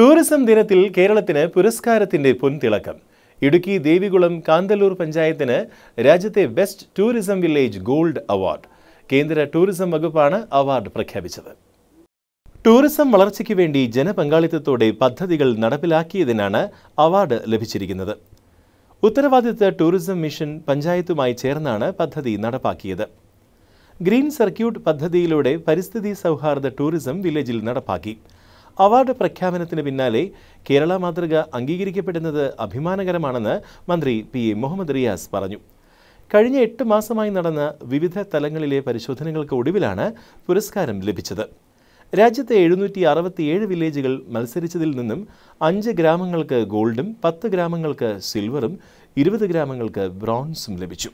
Tourism Dinatil, Keralatina, Puraskaratin, Puntilakam, Iduki, Devigulam, Kandalur Panjayatina, Rajate Best Tourism Village Gold Award, Kendra Tourism Magapana Award Prakhabichava. Tourism Malarchiki Vendi, Jena Pangalitode, Pathadigal Nadapilaki, the Nana, Award Lepichirikinada. Uttaravadita Tourism Mission, Panjayatu Mai Chernana, Pathadi Nadapakida. Green Circuit Pathadilude, Paristadi Sauhar, the Tourism Village Nadapaki. Award Prakhamanathinu Pinnale, Kerala Matruka Angikirikkappettathu Abhimanakaramanennu Mantri P A Mohammed Riyas Paranju. കഴിഞ്ഞ 8 മാസമായി നടന്ന വിവിധ തലങ്ങളിലെ പരിശോധനകൾക്ക് ഒടുവിലാണ് പുരസ്കാരം ലഭിച്ചത്. രാജ്യത്തെ 767 വില്ലേജുകൾ മത്സരിച്ചതിൽ നിന്നും 5 ഗ്രാമങ്ങൾക്ക് ഗോൾഡും 10 ഗ്രാമങ്ങൾക്ക് സിൽവറും 20 ഗ്രാമങ്ങൾക്ക് ബ്രോൺസും ലഭിച്ചു.